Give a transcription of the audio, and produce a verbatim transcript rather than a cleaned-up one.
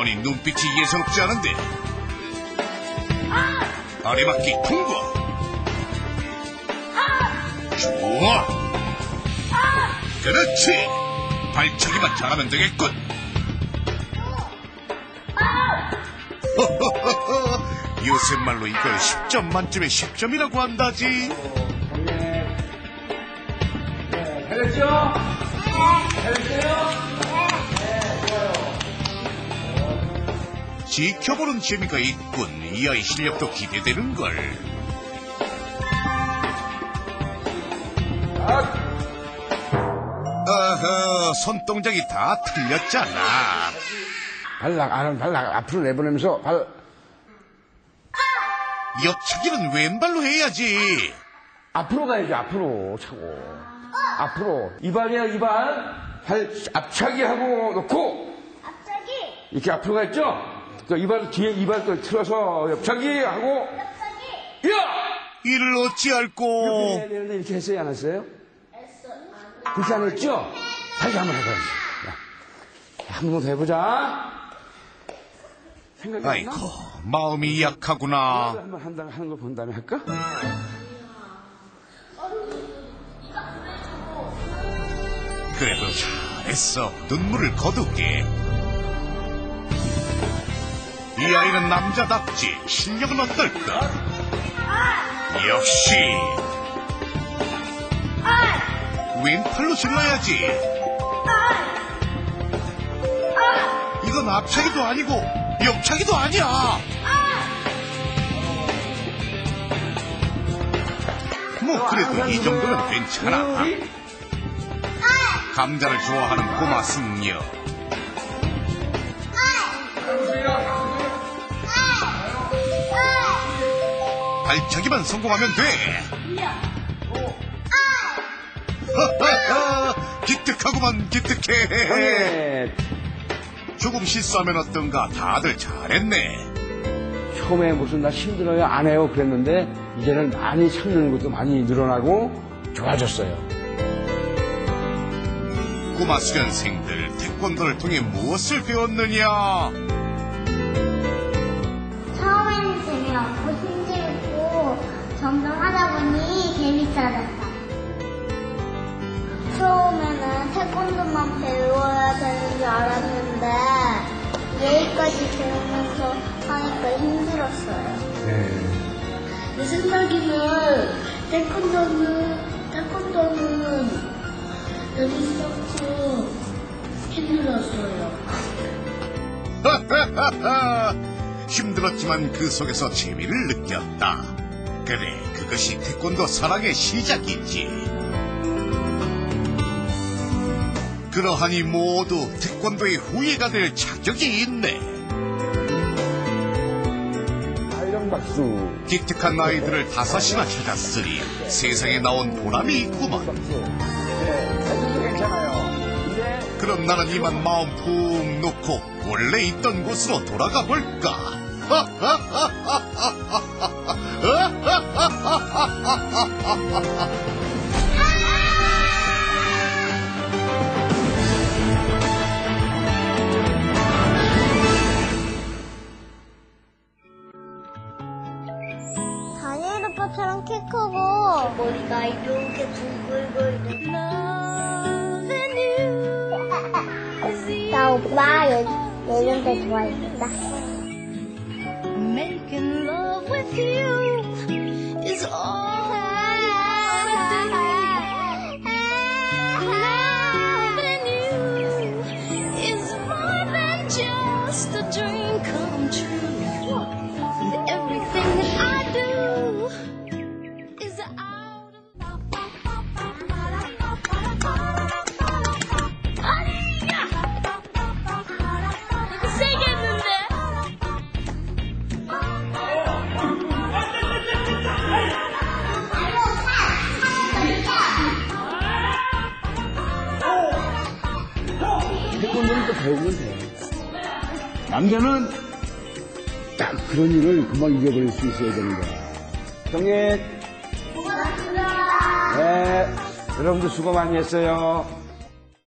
아니 눈빛이 예사롭지 않은데. 아래바퀴 통과. 좋아. 그렇지. 발차기만 잘하면 되겠군. 요새 말로 이걸 십 점 만점에 십 점이라고 한다지. 잘했죠? 잘했어요? 지켜보는 재미가 있군. 이 아이 실력도 기대되는걸. 아하, 손동작이 다 틀렸잖아. 발락, 아, 발락 앞으로 내보내면서 발. 옆차기는 왼발로 해야지. 앞으로 가야지, 앞으로 차고. 앞으로. 이발이야, 이발. 발 앞차기 하고 놓고. 앞차기. 이렇게 앞으로 가있죠? 이발 뒤에 이발을 틀어서 옆차기 하고. 옆차기. 야! 이를 어찌 알고. 이렇게 해야 되는데 이렇게 했어요, 안 했어요? 했어요. 그렇게 안 했죠? 다시 한번 해봐야지. 한 번 더 해보자. 아이고, 했나? 마음이 약하구나. 한번 한다고 하는 거 본 다음에 할까? 그래도 잘했어. 눈물을 거두게. 이 아이는 남자답지. 실력은 어떨까? 역시. 왼팔로 질러야지. 이건 앞차기도 아니고 옆차기도 아니야. 뭐 그래도 이 정도면 괜찮아. 감자를 좋아하는 꼬마 승려. 발차기만 성공하면 돼. 기특하구만, 기특해. 조금 실수하면 어떤가. 다들 잘했네. 처음에 무슨 나 힘들어요, 안 해요 그랬는데 이제는 많이 참는 것도 많이 늘어나고 좋아졌어요. 꼬마 수련생들, 태권도를 통해 무엇을 배웠느냐? 처음에는 재미없고 힘들고 점점 하다 보니 재밌어졌다. 처음에는 태권도만 배워야 되는 줄 알았는데 예의까지 배우면서 하니까 힘들었어요. 네. 내 생각에는 태권도는 태권도는 재밌었고 힘들었어요. 힘들었지만 그 속에서 재미를 느꼈다. 그래, 그것이 태권도 사랑의 시작이지. 그러하니 모두 태권도의 후예가 될 자격이 있네. 박수. 기특한 아이들을 다섯이나 찾았으니 세상에 나온 보람이 있구만. 그럼 나는 이만 마음 푹 놓고 원래 있던 곳으로 돌아가 볼까? 다니엘 오빠처럼 키 크고 머리가 이렇게 둥글거리네. 나 오빠 예전에 좋아했다. Making love with you is all I need. Loving you is more than just a dream come true. Everything that I do is out of. 배우면 돼요. 남자는 딱 그런 일을 금방 잊어버릴 수 있어야 되는 거야. 정예. 고맙습니다. 네, 여러분들 수고 많이 했어요.